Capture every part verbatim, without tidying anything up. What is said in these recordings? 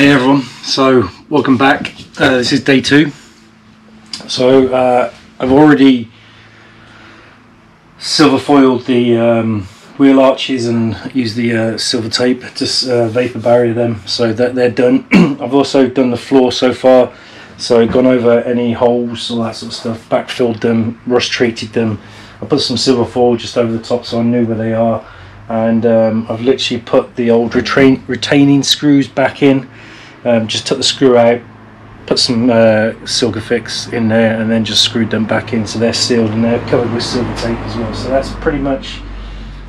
Hey everyone, so welcome back. Uh, this is day two. So uh, I've already silver foiled the um, wheel arches and used the uh, silver tape to uh, vapor barrier them, so that they're done. I've also done the floor so far, so gone over any holes, all that sort of stuff, backfilled them, rust treated them. I put some silver foil just over the top so I knew where they are, and um, I've literally put the old retrain retaining screws back in. Um, just took the screw out, put some uh, Sikaflex in there, and then just screwed them back in, so they're sealed and they're covered with silver tape as well. So that's pretty much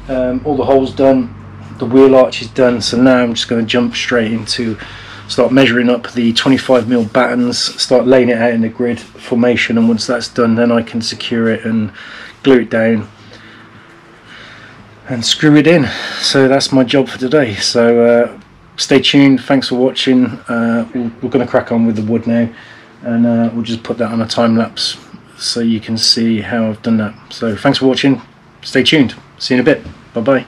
um, all the holes done, the wheel arch is done. So now I'm just going to jump straight into start measuring up the twenty-five mil battens, start laying it out in the grid formation, and once that's done then I can secure it and glue it down and screw it in. So that's my job for today. So uh, stay tuned, thanks for watching. Uh, we're going to crack on with the wood now, and uh, we'll just put that on a time lapse so you can see how I've done that. So thanks for watching, stay tuned, see you in a bit, bye bye.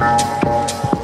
Bye.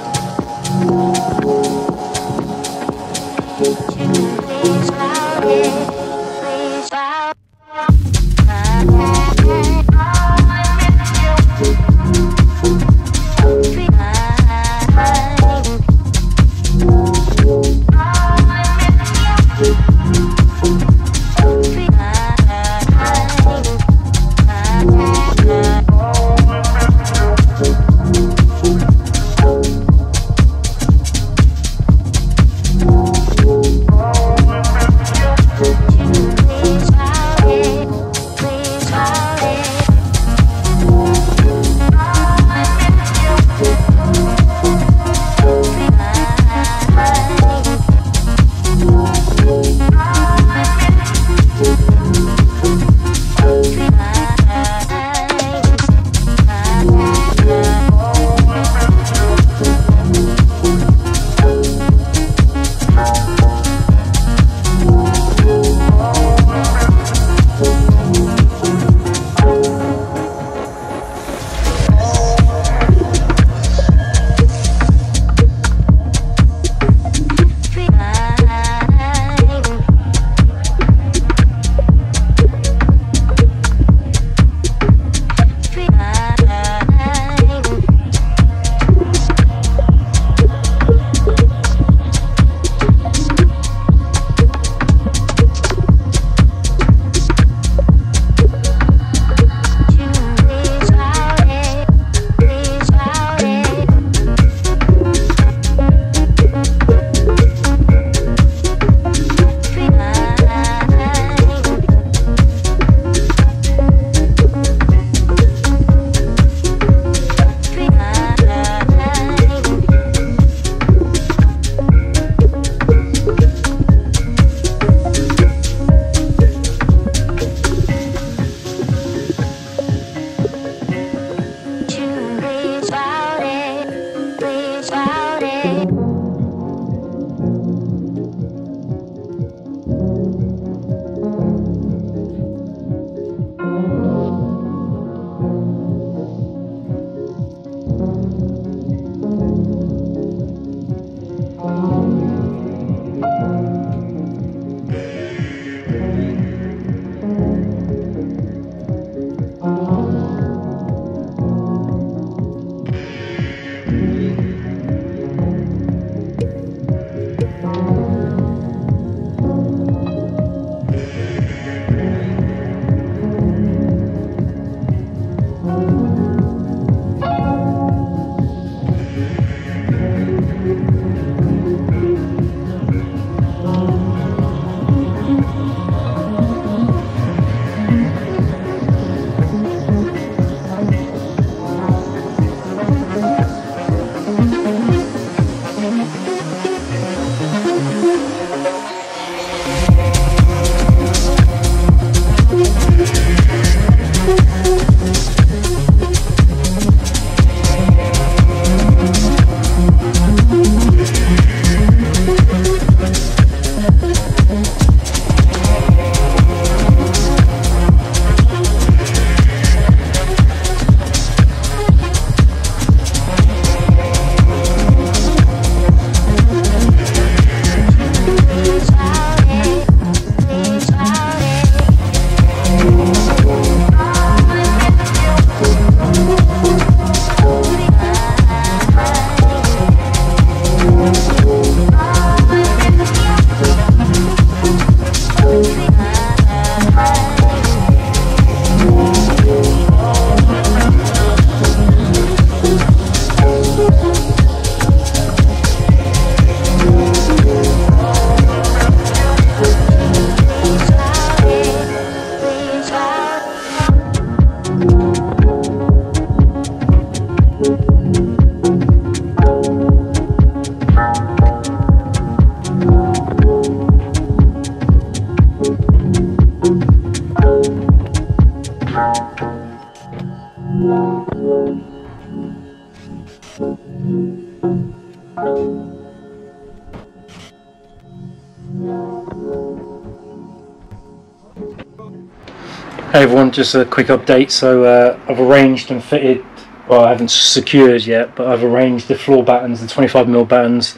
Hey everyone, just a quick update. So uh, I've arranged and fitted, well I haven't secured yet, but I've arranged the floor battens, the twenty-five millimeter battens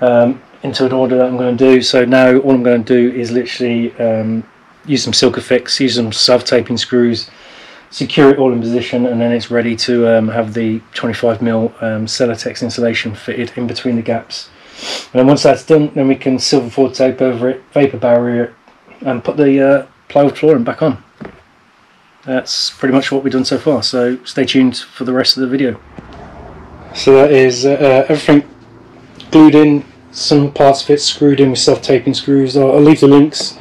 um, into an order that I'm going to do. So now all I'm going to do is literally um, use some Sikaflex, use some self-taping screws, secure it all in position, and then it's ready to um, have the twenty-five millimeter um, Celotex insulation fitted in between the gaps. And then once that's done, then we can silver foil tape over it, vapor barrier it, and put the uh, plywood flooring back on. That's pretty much what we've done so far, so stay tuned for the rest of the video. So that is uh, everything glued in, some parts of it screwed in with self-taping screws. I'll, I'll leave the links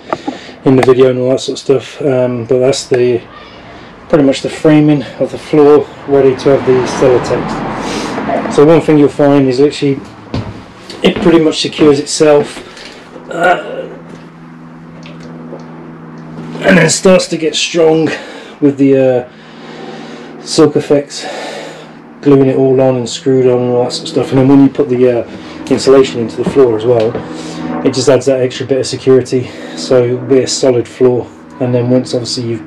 in the video and all that sort of stuff, um, but that's the pretty much the framing of the floor ready to have the Celotex. So one thing you'll find is actually it pretty much secures itself uh, and then starts to get strong with the uh, Sikaflex, gluing it all on and screwed on and all that sort of stuff. And then when you put the uh, insulation into the floor as well, it just adds that extra bit of security, so it'll be a solid floor. And then once obviously you've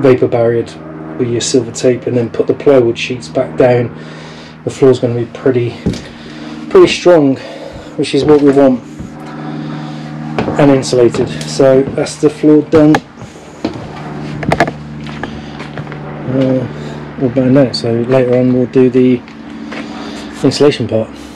vapor barriered with your silver tape and then put the plywood sheets back down, the floor's going to be pretty pretty strong, which is what we want, and insulated. So that's the floor done. Uh, all done now, so later on we'll do the insulation part.